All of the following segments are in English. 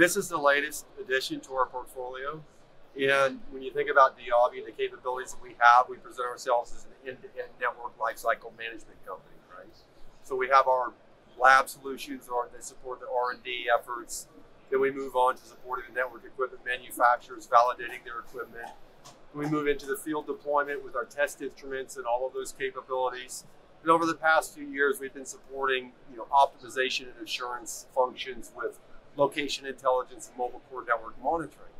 This is the latest addition to our portfolio. And when you think about VIAVI and the capabilities that we have, we present ourselves as an end-to-end network lifecycle management company, right? So we have our lab solutions that support the R&D efforts. Then we move on to supporting the network equipment manufacturers, validating their equipment. We move into the field deployment with our test instruments and all of those capabilities. And over the past few years, we've been supporting optimization and assurance functions with location intelligence and mobile core network monitoring.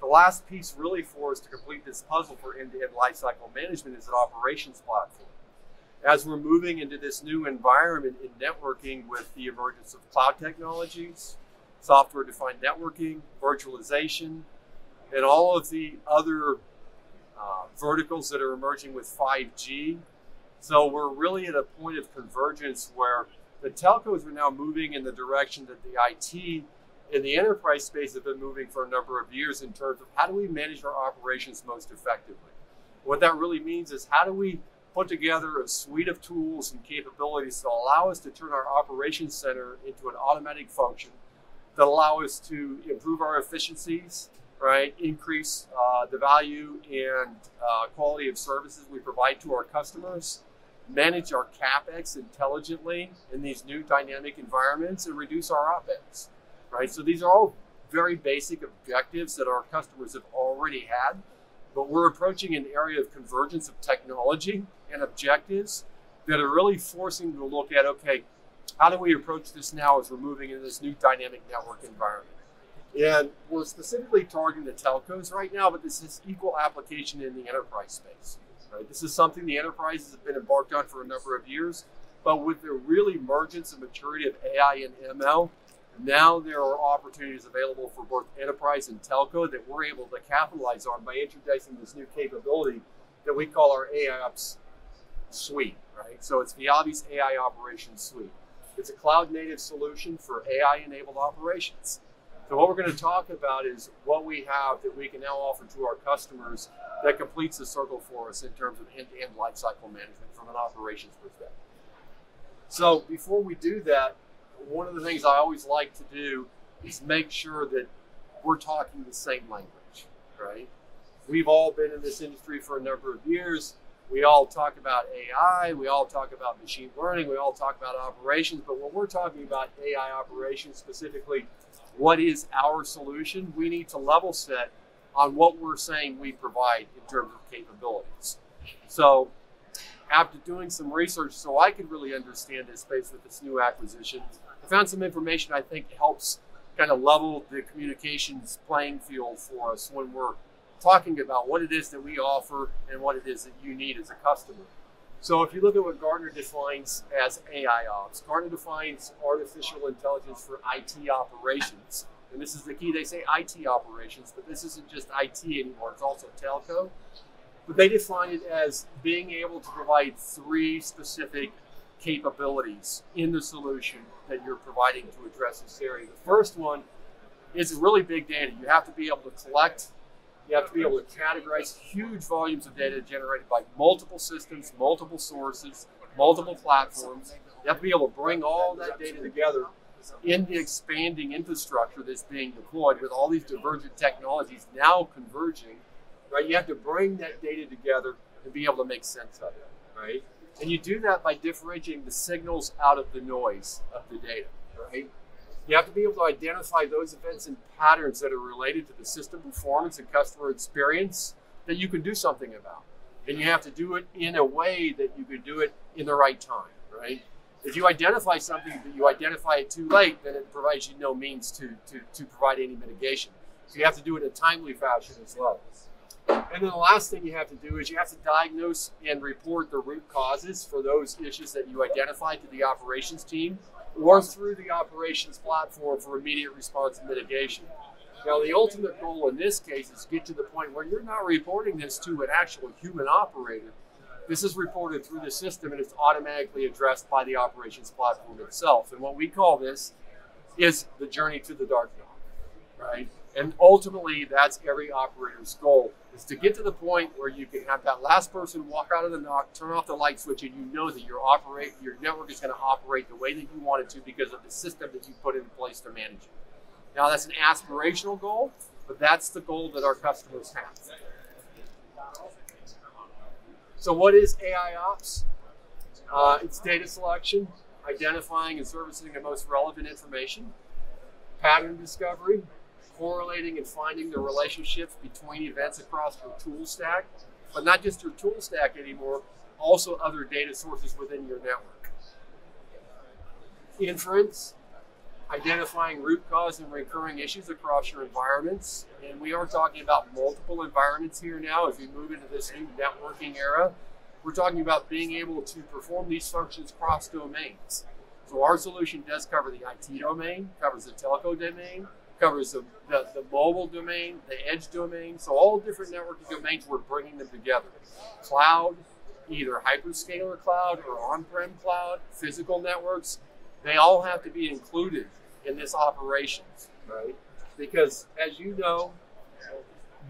The last piece really for us to complete this puzzle for end-to-end lifecycle management is an operations platform. As we're moving into this new environment in networking with the emergence of cloud technologies, software-defined networking, virtualization, and all of the other verticals that are emerging with 5G. So we're really at a point of convergence where the telcos are now moving in the direction that the IT and the enterprise space have been moving for a number of years in terms of how do we manage our operations most effectively. What that really means is how do we put together a suite of tools and capabilities to allow us to turn our operations center into an automatic function that allow us to improve our efficiencies, right? Increase the value and quality of services we provide to our customers, manage our CapEx intelligently in these new dynamic environments, and reduce our OpEx, right? So these are all very basic objectives that our customers have already had, but we're approaching an area of convergence of technology and objectives that are really forcing to look at, okay, how do we approach this now as we're moving into this new dynamic network environment? And we're specifically targeting the telcos right now, but this is equal application in the enterprise space, right? This is something the enterprises have been embarked on for a number of years, but with the really emergence and maturity of AI and ML, now there are opportunities available for both enterprise and telco that we're able to capitalize on by introducing this new capability that we call our AIOps suite, right? So it's VIAVI's AI Operations Suite. It's a cloud-native solution for AI-enabled operations. So what we're going to talk about is what we have that we can now offer to our customers that completes the circle for us in terms of end-to-end lifecycle management from an operations perspective. So before we do that, one of the things I always like to do is make sure that we're talking the same language, right? We've all been in this industry for a number of years. We all talk about AI, we all talk about machine learning, we all talk about operations, but when we're talking about AI operations specifically, what is our solution? We need to level set on what we're saying we provide in terms of capabilities. So after doing some research so I could really understand this space with this new acquisition, I found some information I think helps kind of level the communications playing field for us when we're talking about what it is that we offer and what it is that you need as a customer. So if you look at what Gartner defines as AIOps, Gartner defines artificial intelligence for IT operations. And this is the key, they say IT operations, but this isn't just IT anymore, it's also telco. But they define it as being able to provide three specific capabilities in the solution that you're providing to address this area. The first one is really big data. You have to be able to collect, you have to be able to categorize huge volumes of data generated by multiple systems, multiple sources, multiple platforms. You have to be able to bring all that data together in the expanding infrastructure that's being deployed with all these divergent technologies now converging, right? You have to bring that data together and be able to make sense of it, right? And you do that by differentiating the signals out of the noise of the data, right? You have to be able to identify those events and patterns that are related to the system performance and customer experience that you can do something about. And you have to do it in a way that you can do it in the right time, right? If you identify something, but you identify it too late, then it provides you no means to provide any mitigation. So you have to do it in a timely fashion as well. And then the last thing you have to do is you have to diagnose and report the root causes for those issues that you identify to the operations team or through the operations platform for immediate response and mitigation. Now, the ultimate goal in this case is to get to the point where you're not reporting this to an actual human operator. This is reported through the system and it's automatically addressed by the operations platform itself. And what we call this is the journey to the dark NOC, right? And ultimately, that's every operator's goal, is to get to the point where you can have that last person walk out of the NOC, turn off the light switch, and you know that your network is going to operate the way that you want it to because of the system that you put in place to manage it. Now that's an aspirational goal, but that's the goal that our customers have. So what is AIOps? It's data selection, identifying and servicing the most relevant information, pattern discovery, correlating and finding the relationships between events across your tool stack, but not just your tool stack anymore, also other data sources within your network. Inference, identifying root cause and recurring issues across your environments. And we are talking about multiple environments here now as we move into this new networking era. We're talking about being able to perform these functions cross domains. So our solution does cover the IT domain, covers the telco domain, covers the mobile domain, the edge domain. So all different networking domains, we're bringing them together. Cloud, either hyperscaler cloud or on-prem cloud, physical networks, they all have to be included in this operation, right? Because as you know,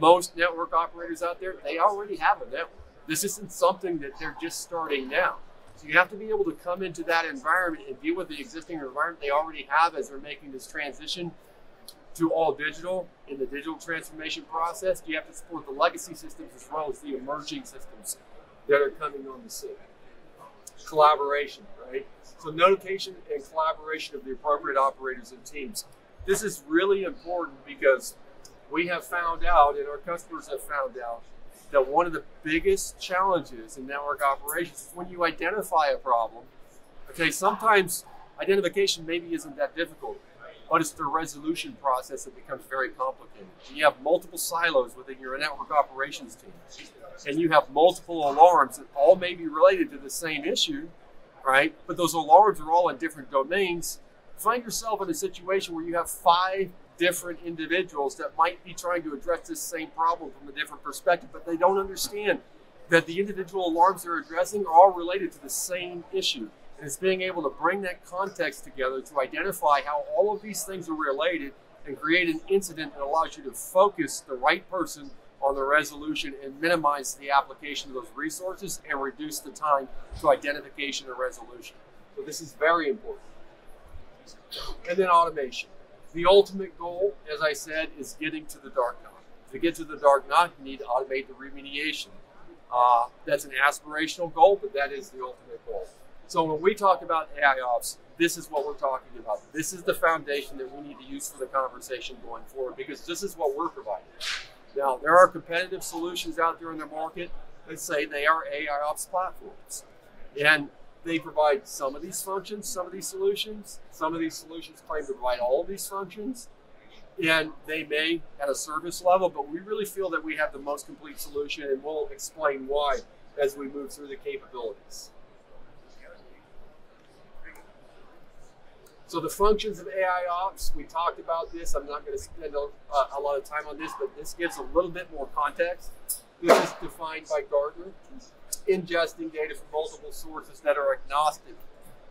most network operators out there, they already have a network. This isn't something that they're just starting now. So you have to be able to come into that environment and deal with the existing environment they already have as they're making this transition to all digital. In the digital transformation process, you have to support the legacy systems as well as the emerging systems that are coming on the scene. Collaboration, right? So notification and collaboration of the appropriate operators and teams. This is really important because we have found out, and our customers have found out, that one of the biggest challenges in network operations is when you identify a problem. Okay, sometimes identification maybe isn't that difficult, but it's the resolution process that becomes very complicated. And you have multiple silos within your network operations team, and you have multiple alarms that all may be related to the same issue, right? But those alarms are all in different domains. Find yourself in a situation where you have 5 different individuals that might be trying to address this same problem from a different perspective, but they don't understand that the individual alarms they're addressing are all related to the same issue. And it's being able to bring that context together to identify how all of these things are related and create an incident that allows you to focus the right person on the resolution and minimize the application of those resources and reduce the time to identification and resolution. So this is very important. And then automation. The ultimate goal, as I said, is getting to the dark NOC. To get to the dark NOC, you need to automate the remediation. That's an aspirational goal, but that is the ultimate goal. So when we talk about AIOps, this is what we're talking about. This is the foundation that we need to use for the conversation going forward, because this is what we're providing. Now, there are competitive solutions out there in the market that say they are AIOps platforms. And they provide some of these functions, some of these solutions. Some of these solutions claim to provide all of these functions. And they may at a service level, but we really feel that we have the most complete solution, and we'll explain why as we move through the capabilities. So the functions of AIOps, we talked about this. I'm not going to spend a lot of time on this, but this gives a little bit more context. This is defined by Gartner. Ingesting data from multiple sources that are agnostic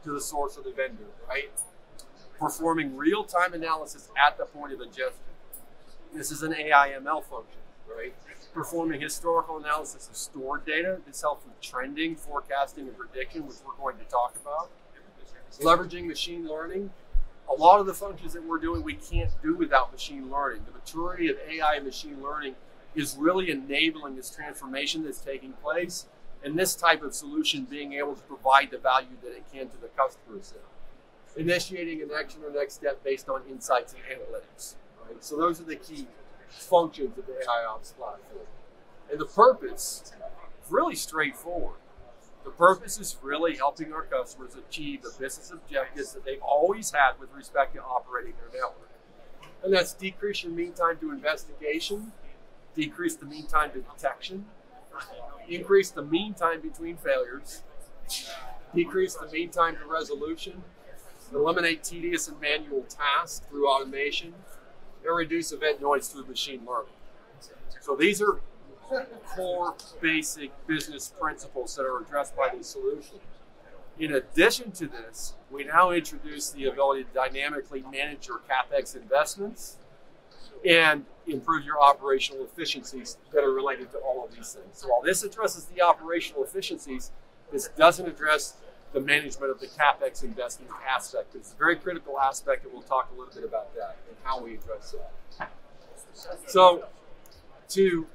to the source of the vendor, right? Performing real-time analysis at the point of ingestion. This is an AIML function, right? Performing historical analysis of stored data. This helps with trending, forecasting, and prediction, which we're going to talk about. Leveraging machine learning. A lot of the functions that we're doing, we can't do without machine learning. The maturity of AI and machine learning is really enabling this transformation that's taking place, and this type of solution being able to provide the value that it can to the customers. Initiating an action or next step based on insights and analytics. Right? So those are the key functions of the AIOps platform. And the purpose is really straightforward. The purpose is really helping our customers achieve the business objectives that they've always had with respect to operating their network. And that's decrease your mean time to investigation, decrease the mean time to detection, increase the mean time between failures, decrease the mean time to resolution, eliminate tedious and manual tasks through automation, and reduce event noise through machine learning. So these are core basic business principles that are addressed by these solutions. In addition to this, we now introduce the ability to dynamically manage your CapEx investments and improve your operational efficiencies that are related to all of these things. So while this addresses the operational efficiencies, this doesn't address the management of the CapEx investment aspect. It's a very critical aspect, and we'll talk a little bit about that and how we address that. So to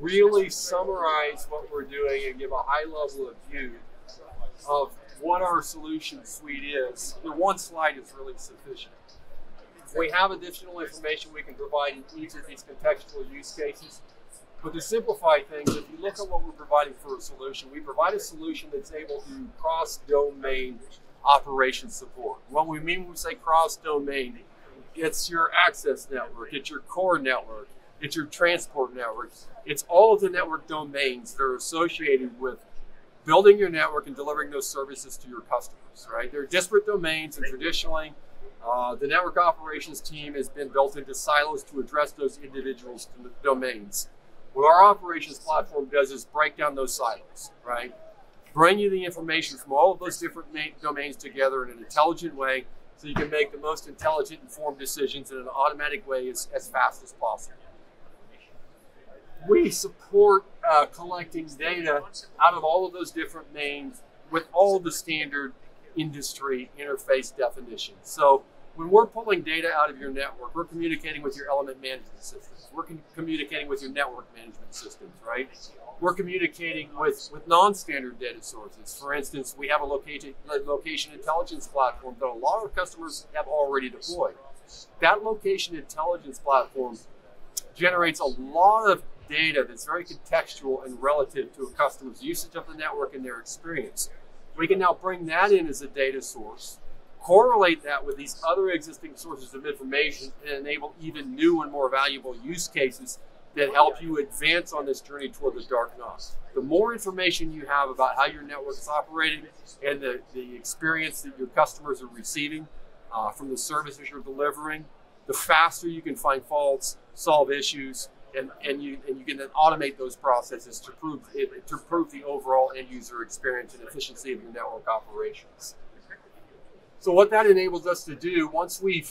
really summarize what we're doing and give a high level of view of what our solution suite is, the one slide is really sufficient. We have additional information we can provide in each of these contextual use cases. But to simplify things, if you look at what we're providing for a solution, we provide a solution that's able to cross-domain operation support. What we mean when we say cross-domain, it's your access network, it's your core network, it's your transport network, it's all of the network domains that are associated with building your network and delivering those services to your customers, right? They're disparate domains, and traditionally, the network operations team has been built into silos to address those individual domains. What our operations platform does is break down those silos, right? Bring you the information from all of those different domains together in an intelligent way so you can make the most intelligent, informed decisions in an automatic way as fast as possible. We support collecting data out of all of those different domains with all the standard industry interface definitions. So when we're pulling data out of your network, we're communicating with your element management systems. We're communicating with your network management systems, right? We're communicating with non-standard data sources. For instance, we have a location intelligence platform that a lot of customers have already deployed. That location intelligence platform generates a lot of data that's very contextual and relative to a customer's usage of the network and their experience. We can now bring that in as a data source, correlate that with these other existing sources of information, and enable even new and more valuable use cases that help you advance on this journey toward the dark NOC. The more information you have about how your network is operated and the experience that your customers are receiving from the services you're delivering, the faster you can find faults, solve issues, and you can then automate those processes to improve the overall end user experience and efficiency of your network operations. So what that enables us to do, once we've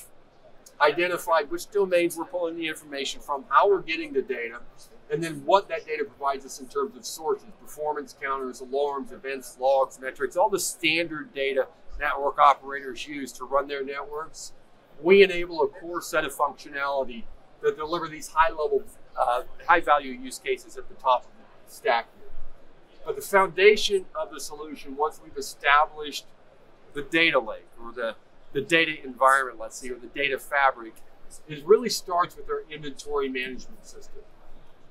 identified which domains we're pulling the information from, how we're getting the data, and then what that data provides us in terms of sources, performance counters, alarms, events, logs, metrics, all the standard data network operators use to run their networks, we enable a core set of functionality that deliver these high-level, high-value use cases at the top of the stack here. But the foundation of the solution, once we've established the data lake or the data environment, let's see, or the data fabric, it really starts with our inventory management system.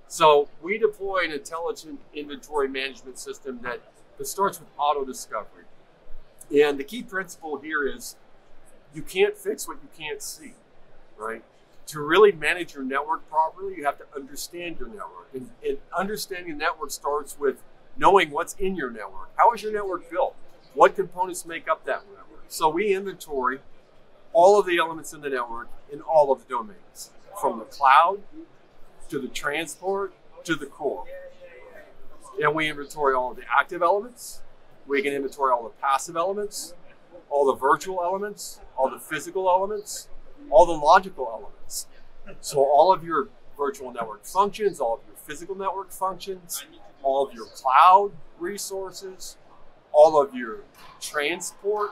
So we deploy an intelligent inventory management system that starts with auto discovery. And the key principle here is you can't fix what you can't see, right? To really manage your network properly, you have to understand your network. And understanding the network starts with knowing what's in your network. How is your network built? What components make up that network? So we inventory all of the elements in the network in all of the domains, from the cloud to the transport to the core. And we inventory all of the active elements. We can inventory all the passive elements, all the virtual elements, all the physical elements, all the logical elements. So all of your virtual network functions, all of your physical network functions, all of your cloud resources, all of your transport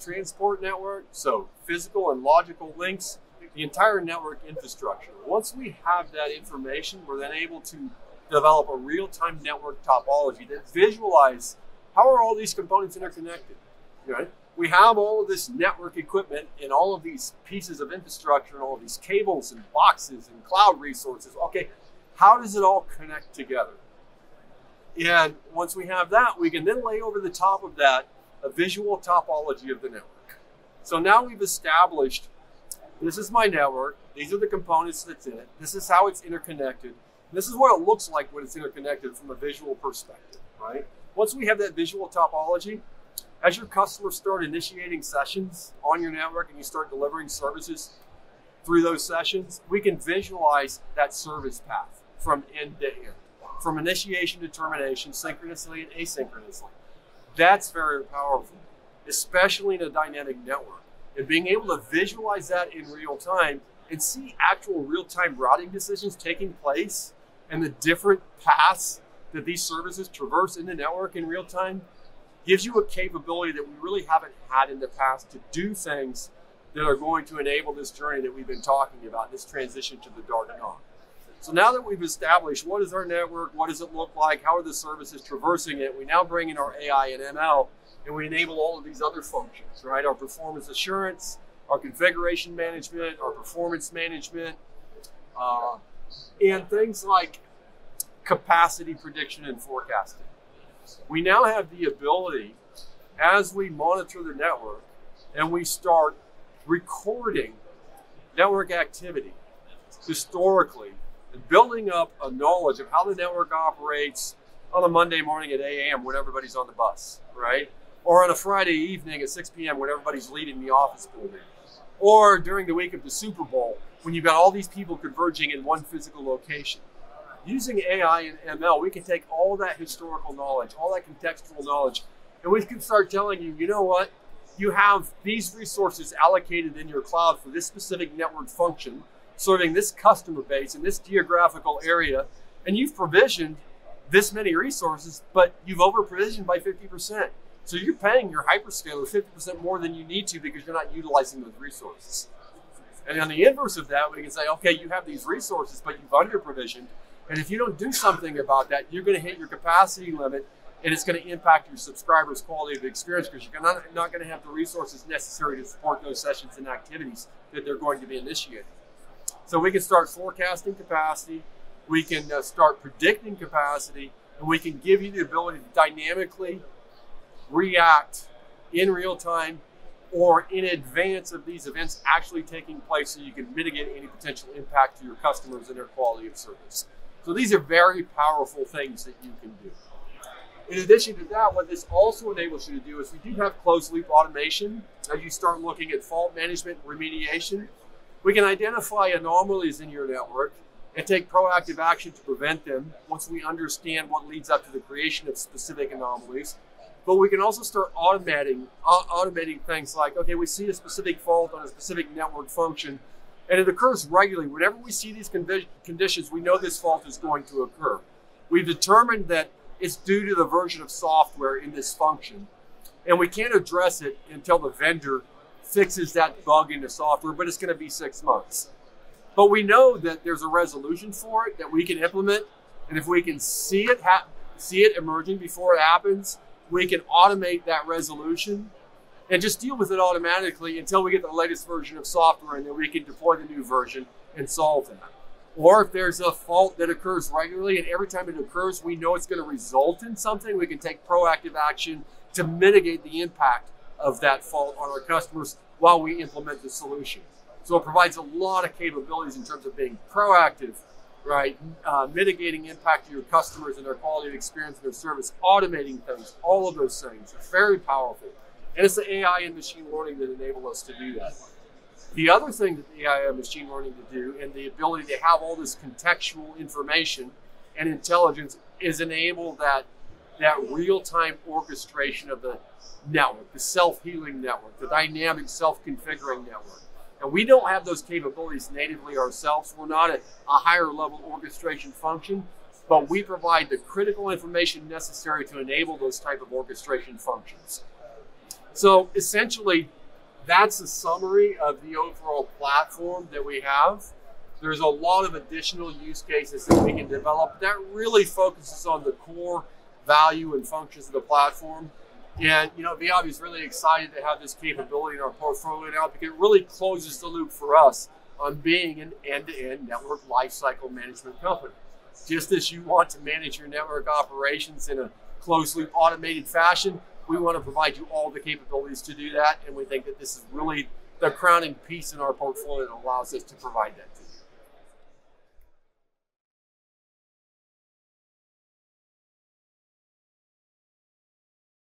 transport network, so physical and logical links, the entire network infrastructure. Once we have that information, we're then able to develop a real-time network topology that visualizes how are all these components interconnected, right? We have all of this network equipment and all of these pieces of infrastructure and all of these cables and boxes and cloud resources. Okay, how does it all connect together? And once we have that, we can then lay over the top of that a visual topology of the network. So now we've established, this is my network, these are the components that's in it, this is how it's interconnected, this is what it looks like when it's interconnected from a visual perspective, right? Once we have that visual topology, as your customers start initiating sessions on your network and you start delivering services through those sessions, we can visualize that service path from end to end, from initiation to termination, synchronously and asynchronously. That's very powerful, especially in a dynamic network. And being able to visualize that in real time and see actual real-time routing decisions taking place and the different paths that these services traverse in the network in real time, gives you a capability that we really haven't had in the past to do things that are going to enable this journey that we've been talking about, this transition to the dark NOC. So now that we've established what is our network, what does it look like, how are the services traversing it, we now bring in our AI and ML, and we enable all of these other functions, right? Our performance assurance, our configuration management, our performance management, and things like capacity prediction and forecasting. We now have the ability, as we monitor the network and we start recording network activity historically and building up a knowledge of how the network operates on a Monday morning at 8 a.m. when everybody's on the bus, right? Or on a Friday evening at 6 p.m. when everybody's leaving the office building. Or during the week of the Super Bowl when you've got all these people converging in one physical location. Using AI and ML, we can take all that historical knowledge, all that contextual knowledge, and we can start telling you, you know what? You have these resources allocated in your cloud for this specific network function, serving this customer base in this geographical area, and you've provisioned this many resources, but you've over-provisioned by 50%. So you're paying your hyperscaler 50% more than you need to because you're not utilizing those resources. And on the inverse of that, we can say, okay, you have these resources, but you've under-provisioned, and if you don't do something about that, you're going to hit your capacity limit, and it's going to impact your subscribers' quality of experience because you're not going to have the resources necessary to support those sessions and activities that they're going to be initiating. So we can start forecasting capacity, we can start predicting capacity, and we can give you the ability to dynamically react in real time or in advance of these events actually taking place so you can mitigate any potential impact to your customers and their quality of service. So these are very powerful things that you can do. In addition to that, what this also enables you to do is we do have closed loop automation. As you start looking at fault management and remediation, we can identify anomalies in your network and take proactive action to prevent them once we understand what leads up to the creation of specific anomalies. But we can also start automating things like, okay, we see a specific fault on a specific network function, and it occurs regularly. Whenever we see these conditions, we know this fault is going to occur. We've determined that it's due to the version of software in this function, and we can't address it until the vendor fixes that bug in the software, but it's going to be 6 months. But we know that there's a resolution for it that we can implement, and if we can see it emerging before it happens, we can automate that resolution and just deal with it automatically until we get the latest version of software, and then we can deploy the new version and solve that. Or if there's a fault that occurs regularly and every time it occurs, we know it's going to result in something, we can take proactive action to mitigate the impact of that fault on our customers while we implement the solution. So it provides a lot of capabilities in terms of being proactive, right? Mitigating impact to your customers and their quality of experience and their service, automating things, all of those things are very powerful. And it's the AI and machine learning that enable us to do that. The other thing that the AI and machine learning to do, and the ability to have all this contextual information and intelligence, is enable that real-time orchestration of the network, the self-healing network, the dynamic self-configuring network. And we don't have those capabilities natively ourselves. We're not a higher level orchestration function, but we provide the critical information necessary to enable those type of orchestration functions. So essentially, that's a summary of the overall platform that we have. There's a lot of additional use cases that we can develop that really focuses on the core value and functions of the platform. And you know, VIAVI is really excited to have this capability in our portfolio now because it really closes the loop for us on being an end-to-end network lifecycle management company. Just as you want to manage your network operations in a closed-loop automated fashion, we want to provide you all the capabilities to do that, and we think that this is really the crowning piece in our portfolio that allows us to provide that to you.